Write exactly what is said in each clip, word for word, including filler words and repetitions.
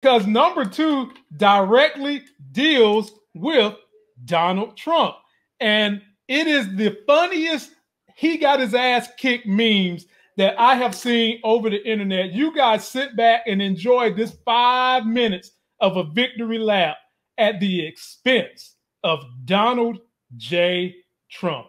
because number two directly deals with Donald Trump. And it is the funniest he got his ass kicked memes that I have seen over the internet. You guys sit back and enjoy this five minutes of a victory lap at the expense of Donald J. Trump.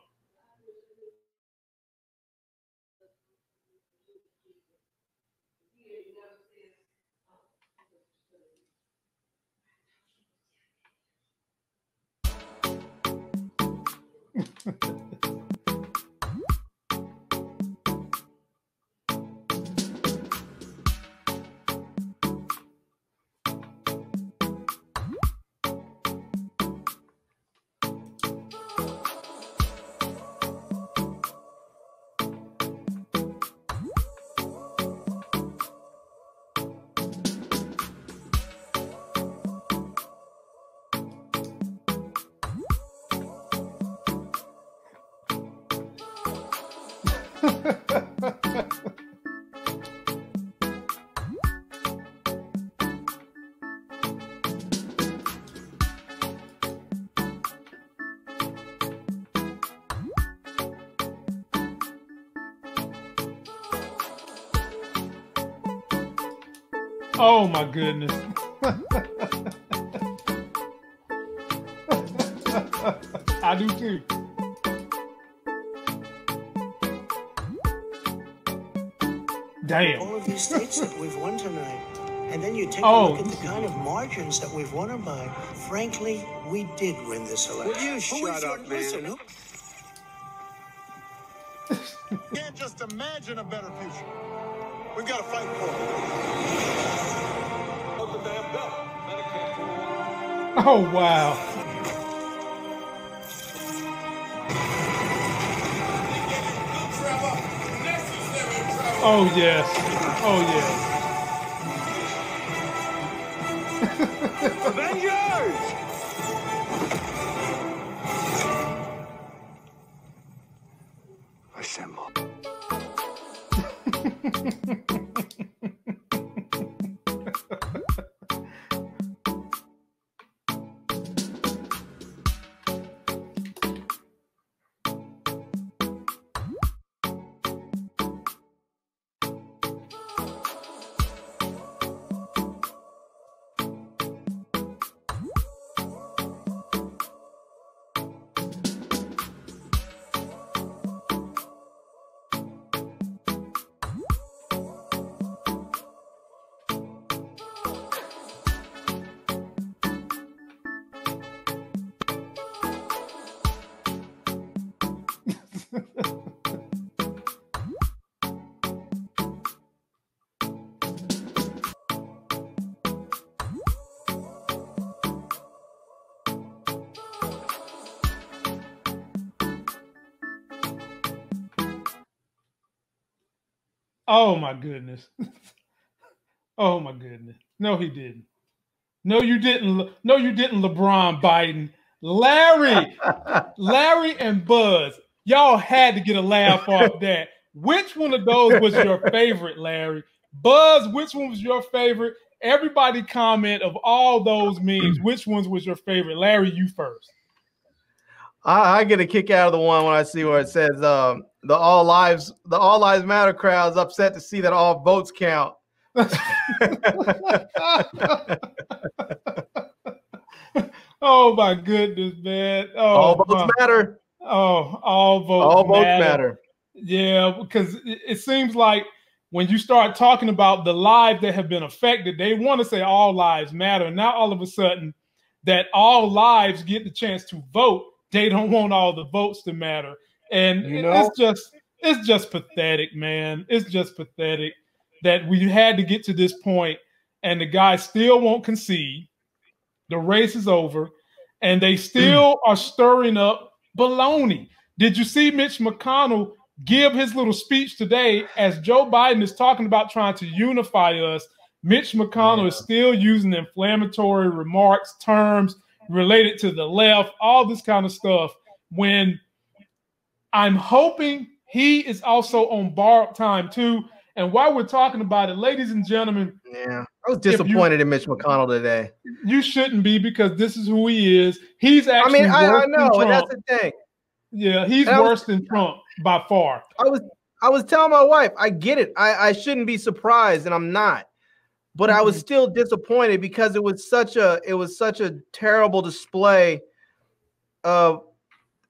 Oh my goodness. I do too. Damn. All of these states that we've won tonight, and then you take oh. a look at the kind of margins that we've won them by. Frankly, we did win this election. Will you shut up, man? Can't just imagine a better future. We've got to fight for it. Hold the damn bell. Oh wow. Oh, yes. Oh, yes. Avengers! Assemble. Oh, my goodness. Oh, my goodness. No, he didn't. No, you didn't. No, you didn't, LeBron Biden. Larry, Larry and Buzz, y'all had to get a laugh off that. Which one of those was your favorite, Larry? Buzz, which one was your favorite? Everybody comment of all those memes, which ones was your favorite? Larry, you first. I, I get a kick out of the one when I see where it says um, the all lives, the all lives matter crowd is upset to see that all votes count. Oh my goodness, man! Oh, all votes my. matter. Oh, all votes. All votes matter. matter. Yeah, because it, it seems like when you start talking about the lives that have been affected, they want to say all lives matter. And now all of a sudden, that all lives get the chance to vote. They don't want all the votes to matter. And you know? it's just it's just pathetic, man. It's just pathetic that we had to get to this point and the guy still won't concede. The race is over and they still mm. are stirring up baloney. Did you see Mitch McConnell give his little speech today as Joe Biden is talking about trying to unify us? Mitch McConnell yeah. is still using inflammatory remarks, terms, related to the left, all this kind of stuff, when I'm hoping he is also on borrowed time too. And while we're talking about it, ladies and gentlemen, yeah. I was disappointed you, in Mitch McConnell today. You shouldn't be, because this is who he is. He's actually I mean, I, worse I know, than Trump. And that's the thing. Yeah, he's and worse was, than Trump by far. I was I was telling my wife, I get it. I, I shouldn't be surprised, and I'm not. But mm-hmm. I was still disappointed, because it was such a it was such a terrible display of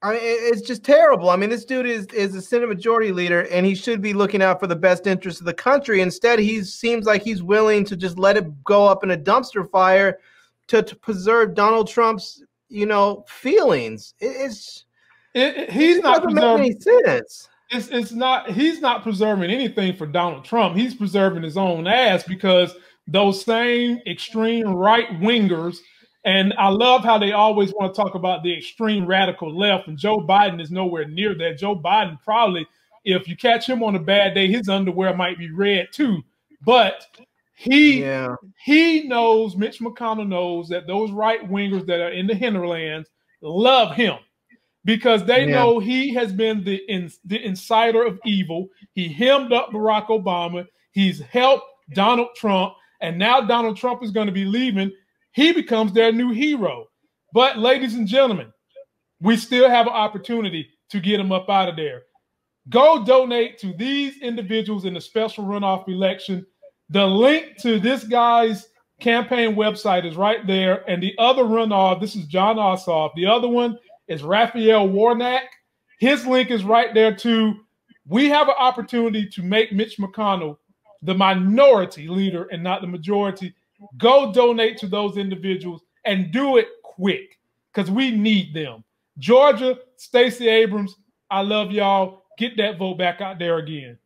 I mean, it's just terrible. I mean, this dude is is a Senate majority leader, and he should be looking out for the best interests of the country. Instead, he seems like he's willing to just let it go up in a dumpster fire to, to preserve Donald Trump's, you know, feelings. It, it's it, it, he's it not preserving any sense. It's it's not. He's not preserving anything for Donald Trump. He's preserving his own ass, because those same extreme right wingers. And I love how they always want to talk about the extreme radical left, and Joe Biden is nowhere near that. Joe Biden probably, if you catch him on a bad day, his underwear might be red too. But he yeah. he knows, Mitch McConnell knows, that those right wingers that are in the hinterlands love him, because they yeah. know he has been the, in, the inciter of evil. He hemmed up Barack Obama. He's helped Donald Trump. And now Donald Trump is going to be leaving. He becomes their new hero. But ladies and gentlemen, we still have an opportunity to get him up out of there. Go donate to these individuals in the special runoff election. The link to this guy's campaign website is right there. And the other runoff, this is John Ossoff. The other one is Raphael Warnock. His link is right there too. We have an opportunity to make Mitch McConnell the minority leader and not the majority. Go donate to those individuals, and do it quick, because we need them. Georgia, Stacey Abrams, I love y'all. Get that vote back out there again.